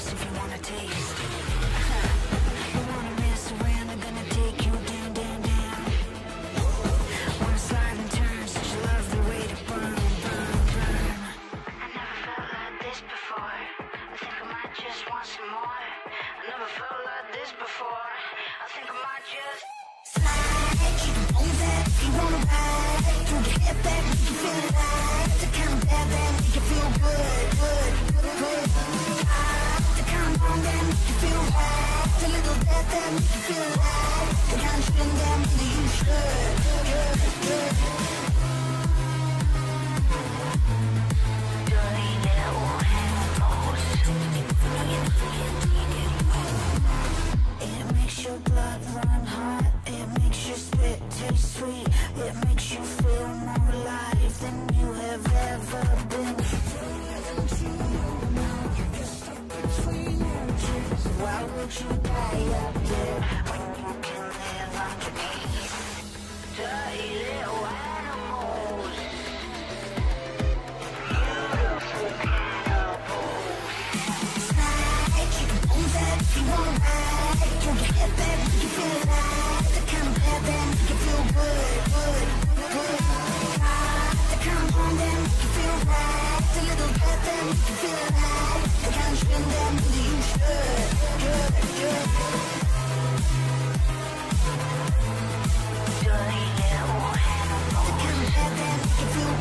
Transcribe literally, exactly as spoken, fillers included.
taste if you want to taste. You want to mess around, I'm gonna take you down, down, down. Want to slide and turn, such a lovely way to burn, burn, burn. I never felt like this before. I think I might just want some more. I never felt like this before. I think I might just slide, you can roll that, you want to ride. Throw your head back, make you feel alive. The kind of bad that make you feel good, good, good. The kind of wrong that make you feel right. The little death that make you feel alive. The kind of feeling that really you should, good, good. Dirty little animals. It makes your blood run hot. It makes your spit taste sweet. It makes you feel more alive than you have ever been. Why would you die up there when you can live underneath? Dirty little animals. Beautiful cannibals. Slide, you can own that, you wanna ride. Throw your head back, make you feel alive. The kind of bad that make you feel good, good, good. The kind of wrong that make you feel right. The little bad that make you feel alive. The kind of shit that really you should. Dirty little animals. The kind of bad that make you feel